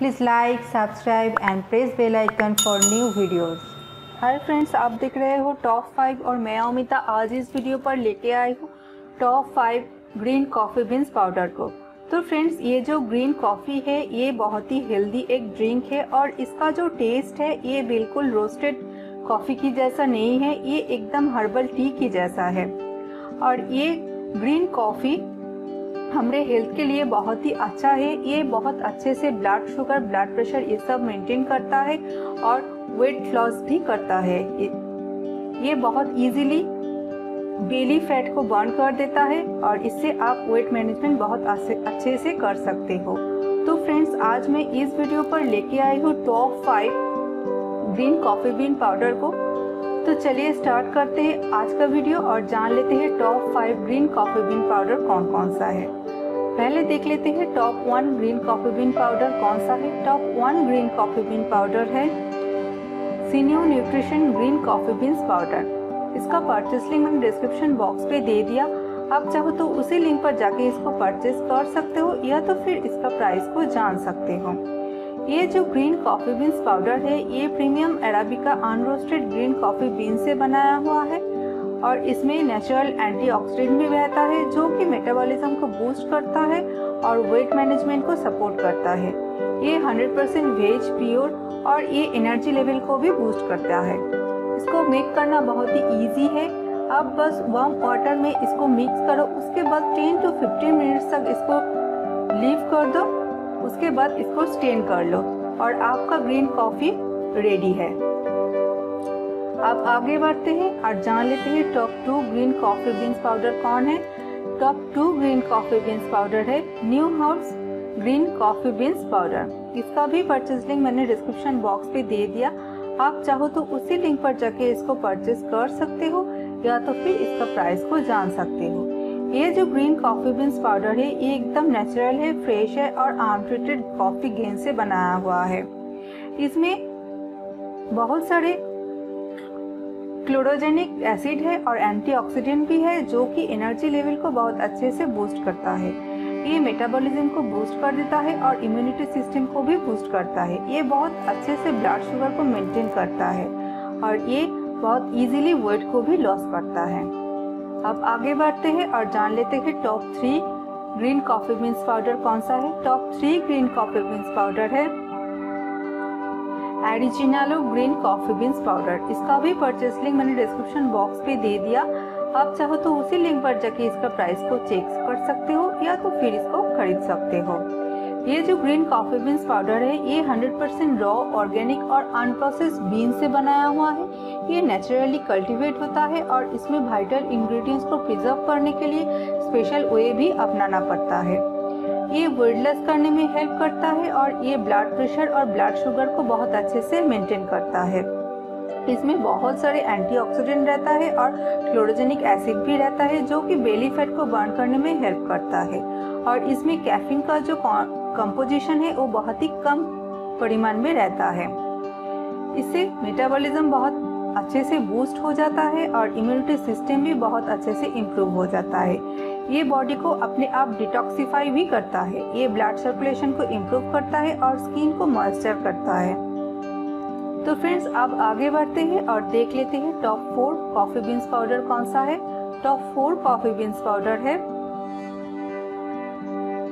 Please like subscribe and press bell icon for new videos. Hi friends, आप देख रहे हो टॉप 5 और मैं अमिता आज इस वीडियो पर लेके आई हूँ top 5 green coffee beans powder को। तो फ्रेंड्स, ये जो ग्रीन कॉफ़ी है ये बहुत ही हेल्दी एक ड्रिंक है और इसका जो टेस्ट है ये बिल्कुल रोस्टेड कॉफ़ी की जैसा नहीं है, ये एकदम हर्बल टी की जैसा है। और ये ग्रीन कॉफ़ी हमारे हेल्थ के लिए बहुत ही अच्छा है। ये बहुत अच्छे से ब्लड शुगर ब्लड प्रेशर ये सब मेंटेन करता है और वेट लॉस भी करता है। ये बहुत इजीली बेली फैट को बर्न कर देता है और इससे आप वेट मैनेजमेंट बहुत अच्छे से कर सकते हो। तो फ्रेंड्स, आज मैं इस वीडियो पर लेके आई हूँ top 5 green coffee bean powder को। तो चलिए स्टार्ट करते हैं आज का वीडियो और जान लेते हैं top 5 green coffee bean powder कौन कौन सा है। पहले देख लेते हैं top 1 green coffee bean powder कौन सा है। Top 1 green coffee bean powder है Sinew nutrition green coffee beans powder. इसका परचेस लिंक मैंने डिस्क्रिप्शन बॉक्स पे दे दिया, आप चाहो तो उसी लिंक पर जाके इसको परचेस कर सकते हो या तो फिर इसका प्राइस को जान सकते हो। ये जो ग्रीन कॉफ़ी बीन्स पाउडर है ये premium arabica unroasted green coffee bean से बनाया हुआ है और इसमें नेचुरल एंटीऑक्सीडेंट भी रहता है जो कि मेटाबॉलिज्म को बूस्ट करता है और वेट मैनेजमेंट को सपोर्ट करता है। ये 100% वेज प्योर और ये एनर्जी लेवल को भी बूस्ट करता है। इसको मेक करना बहुत ही ईजी है, आप बस वार्म वाटर में इसको मिक्स करो, उसके बाद 10 टू 15 मिनट्स तक इसको लीव कर दो, उसके बाद इसको स्टेन कर लो और आपका ग्रीन कॉफ़ी रेडी है। अब आगे बढ़ते हैं और जान लेते हैं top 2 green coffee beans powder कौन है। Top 2 green coffee beans powder है new herbs green coffee beans powder. इसका भी परचेज लिंक मैंने डिस्क्रिप्शन बॉक्स पे दे दिया, आप चाहो तो उसी लिंक पर जाके इसको परचेज कर सकते हो या तो फिर इसका प्राइस को जान सकते हो। ये जो ग्रीन कॉफ़ी बीन्स पाउडर है ये एकदम नेचुरल है, फ्रेश है और अनट्रीटेड कॉफ़ी ग्रीन से बनाया हुआ है। इसमें बहुत सारे क्लोरोजेनिक एसिड है और एंटीऑक्सीडेंट भी है जो कि एनर्जी लेवल को बहुत अच्छे से बूस्ट करता है। ये मेटाबॉलिज्म को बूस्ट कर देता है और इम्यूनिटी सिस्टम को भी बूस्ट करता है। ये बहुत अच्छे से ब्लड शुगर को मेंटेन करता है और ये बहुत इजीली वेट को भी लॉस करता है। अब आगे बढ़ते हैं और जान लेते हैं top 3 green coffee beans powder कौन सा है। Top 3 green coffee beans powder है एडिजिनलो ग्रीन कॉफ़ी बीन्स पाउडर। इसका भी परचेस लिंक मैंने डिस्क्रिप्शन बॉक्स पे दे दिया, आप चाहो तो उसी लिंक पर जाके इसका प्राइस को चेक कर सकते हो या तो फिर इसको खरीद सकते हो। ये जो ग्रीन कॉफ़ी बीन्स पाउडर है ये 100% रॉ ऑर्गेनिक और अनप्रोसेस्ड बीन से बनाया हुआ है। ये नेचुरली कल्टीवेट होता है और इसमें वाइटल इंग्रेडिएंट्स को प्रिजर्व करने के लिए स्पेशल वे भी अपनाना पड़ता है। ये वेटलेस करने में हेल्प करता है और ये ब्लड प्रेशर और ब्लड शुगर को बहुत अच्छे से मेंटेन करता है। इसमें बहुत सारे एंटीऑक्सीडेंट रहता है और क्लोरोजेनिक एसिड भी रहता है जो कि बेली फैट को बर्न करने में हेल्प करता है। और इसमें कैफीन का जो कंपोजिशन है वो बहुत ही कम परिमाण में रहता है। इससे मेटाबॉलिज्म बहुत अच्छे से बूस्ट हो जाता है और इम्यूनिटी सिस्टम भी बहुत अच्छे से इम्प्रूव हो जाता है। ये बॉडी को अपने आप डिटॉक्सिफाई भी करता है, ये ब्लड सर्कुलेशन को इम्प्रूव करता है और स्किन को मॉइस्चर करता है। तो फ्रेंड्स, अब आगे बढ़ते हैं और देख लेते हैं टॉप 4 कॉफ़ी बीन्स पाउडर कौन सा है। टॉप 4 कॉफ़ी बीन्स पाउडर है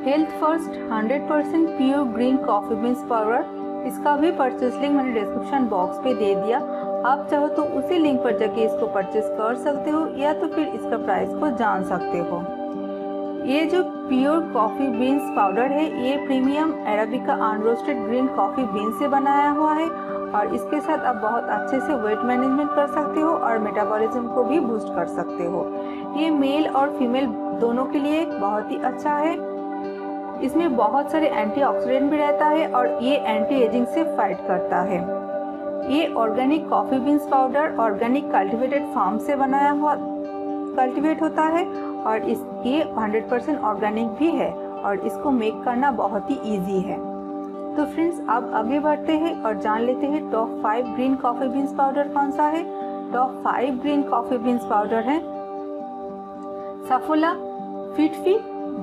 health first 100% pure green coffee beans powder. इसका भी परचेस लिंक मैंने डिस्क्रिप्शन बॉक्स पे दे दिया, आप चाहो तो उसी लिंक पर जाके इसको परचेस कर सकते हो या तो फिर इसका प्राइस को जान सकते हो। ये जो प्योर कॉफ़ी बीन्स पाउडर है ये premium arabica unroasted green coffee bean से बनाया हुआ है और इसके साथ आप बहुत अच्छे से वेट मैनेजमेंट कर सकते हो और मेटाबॉलिज्म को भी बूस्ट कर सकते हो। ये मेल और फीमेल दोनों के लिए बहुत ही अच्छा है। इसमें बहुत सारे एंटीऑक्सीडेंट भी रहता है और ये एंटी एजिंग से फाइट करता है। ये organic coffee beans powder organic cultivated farm से बनाया हुआ कल्टीवेट होता है और इस ये 100% ऑर्गेनिक भी है और इसको मेक करना बहुत ही इजी है। तो फ्रेंड्स, अब आगे बढ़ते हैं और जान लेते हैं top 5 green coffee beans powder कौन सा है। Top 5 green coffee beans powder है सफला फिटफी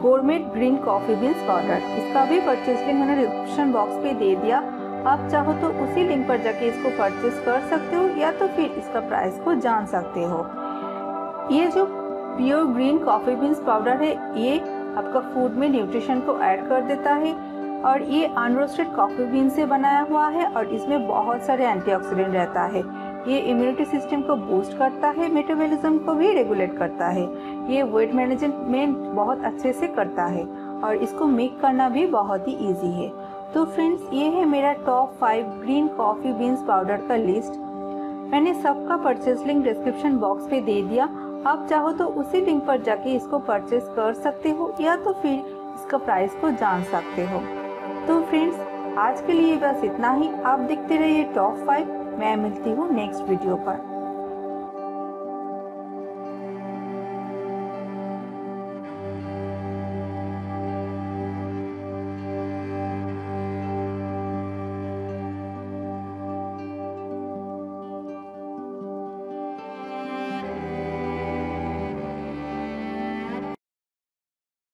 gourmet green coffee beans powder. इसका भी परचेज लिंक मैंने डिस्क्रिप्शन बॉक्स पे दे दिया, आप चाहो तो उसी लिंक पर जाके इसको परचेज कर सकते हो या तो फिर इसका प्राइस को जान सकते हो। ये जो pure green coffee beans powder है ये आपका फूड में न्यूट्रिशन को ऐड कर देता है और ये अनरोस्टेड कॉफी बीन से बनाया हुआ है और इसमें बहुत सारे एंटीऑक्सीडेंट रहता है। ये इम्यूनिटी सिस्टम को बूस्ट करता है, मेटाबॉलिज्म को भी रेगुलेट करता है, ये वेट मैनेजमेंट बहुत अच्छे से करता है और इसको मेक करना भी बहुत ही इजी है। तो फ्रेंड्स ये है मेरा top 5 green coffee beans powder का लिस्ट। मैंने सबका परचेज लिंक डिस्क्रिप्शन बॉक्स पे दे दिया, आप चाहो तो उसी लिंक पर जाके इसको परचेज कर सकते हो या तो फिर इसका प्राइस को जान सकते हो। तो फ्रेंड्स आज के लिए बस इतना ही, आप देखते रहिए टॉप 5, मैं मिलती हूँ नेक्स्ट वीडियो पर।